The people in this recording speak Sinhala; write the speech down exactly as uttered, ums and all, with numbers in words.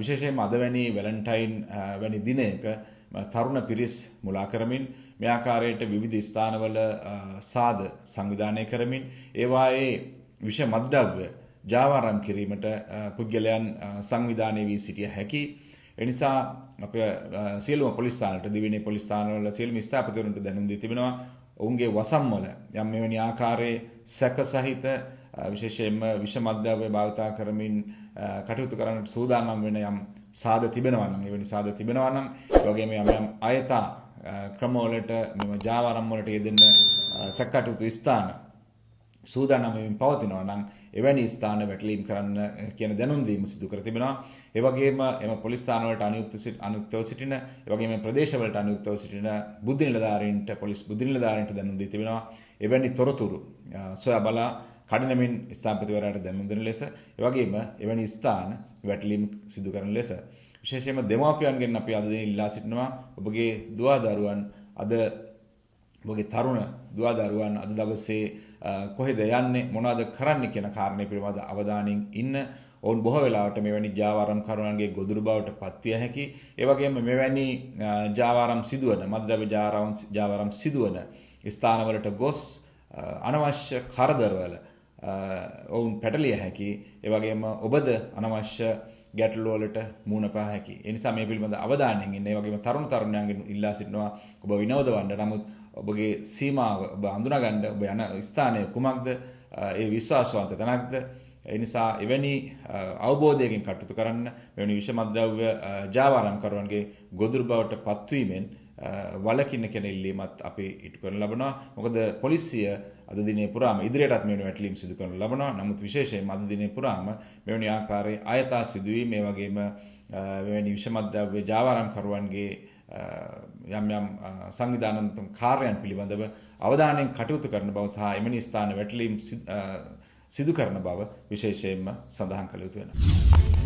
විශේෂයෙන්ම අද වැනි වැලන්ටයින් වැනි දිනයක තරුණ පිරිස් මුලා කරමින් මේ ආකාරයට විවිධ ස්ථානවල සාද සංවිධානය කරමින් ඒවායේ විෂ මද්ද්‍රව්‍ය ජාවාරම් කිරීමට පුද්ගලයන් සංවිධානය වී සිටිය හැකි. ඒ නිසා අපේ සියලුම පොලිස් ස්ථානවල දිවිනේ පොලිස් ස්ථානවල සියලුම ස්ථාපතිවරුන්ට දැනුම් දී තිබෙනවා ඔවුන්ගේ වසම්වල යම් මෙවැනි ආකාරයේ සැක සහිත විශේෂයෙන්ම විෂ මද්ද්‍රව්‍ය භාවිතා කරමින් කටයුතු කරන්නට සූදානම් වෙන යම් සාද තිබෙනවා නම් එවැනි සාද තිබෙනවා නම් ඒ වගේම යම් යම් අයථා ක්‍රමවලට මෙව ජාවාරම් වලට යෙදෙන සැකකටයුතු ස්ථාන සූදානම් වෙමින් පවතිනවා නම් එවැනි ස්ථාන වැටලීම් කරන්න කියන දැනුම් දීම සිදු කර තිබෙනවා. ඒ වගේම එම පොලිස් ස්ථාන වලට අනුයුක්ත අනුයුක්තව සිටින ඒ වගේම ප්‍රදේශ වලට අනුයුක්තව සිටින බුද්ධ නිලධාරීන්ට පොලිස් බුද්ධ නිලධාරීන්ට දැනුම් දී තිබෙනවා. එවැනි තොරතුරු සොයා බලා කඩනමින් ස්ථාපතිවරයාට දැනුම් දෙන ලෙස ඒ වගේම එවැනි ස්ථාන වැටලීම් සිදු කරන ලෙස විශේෂයෙන්ම දෙමාපියන්ගෙන් අපි අද දින ඉල්ලා සිටිනවා ඔබගේ දුවා දරුවන් අද ඔබගේ තරුණ දුවා දරුවන් අද දවසේ කොහෙද යන්නේ මොනවද කරන්නේ කියන කාරණේ පිළිබඳ අවධානයෙන් ඉන්න ඔවුන් බොහෝ වෙලාවට මෙවැනි ජාවාරම් කරුවන්ගේ ගොදුරු බවට පත්විය හැකි. ඒ වගේම මෙවැනි ජාවාරම් සිදුවන මද්ද්‍රව්‍ය ජාවාරම් සිදුවන ස්ථානවලට ගොස් අනවශ්‍ය කරදරවල ඔවුන් පැටලිය හැකි. ඒ වගේම ඔබද අනවශ්‍ය ගැටලු වලට මුහුණ පා හැකි. ඒ නිසා මේ පිළිබඳ අවධානයෙන් ඉන්න. ඒ වගේම තරුණ තරුණියන්ගෙන් ඉල්ලා සිටිනවා ඔබ විනෝදවන්න. නමුත් ඔබගේ සීමාව ඔබ හඳුනා ගන්න. ඔබ යන ස්ථානය කුමක්ද? ඒ විශ්වාසවන්ත තැනක්ද? ඒ නිසා එවැනි අවබෝධයකින් කටයුතු කරන්න. මෙවැනි විෂ මද්ද්‍රව්‍ය ජාවාරම් කරුවන්ගේ ගොදුරු බවට පත්වීමෙන් වලකින්න කියන ඉල්ලීමත් අපි ඉටු කරන ලබනවා. මොකද පොලිසිය අද දිනේ පුරාම ඉදිරියටත් මෙවැනි වැටලීම් සිදු කරන ලබනවා. නමුත් විශේෂයෙන්ම අද දිනේ පුරාම මෙවැනි ආකාරයේ අයථා සිදුවීම් මේ වගේම මෙවැනි විෂ මද්ද්‍රව්‍ය ජාවාරම් කරුවන්ගේ යම් යම් සංවිධානාත්මක කාර්යයන් පිළිබඳව අවධානයෙන් කටයුතු කරන බව සහ එමෙනි ස්ථාන වැටලීම් සිදු කරන බව විශේෂයෙන්ම සඳහන් කළ යුතු වෙනවා.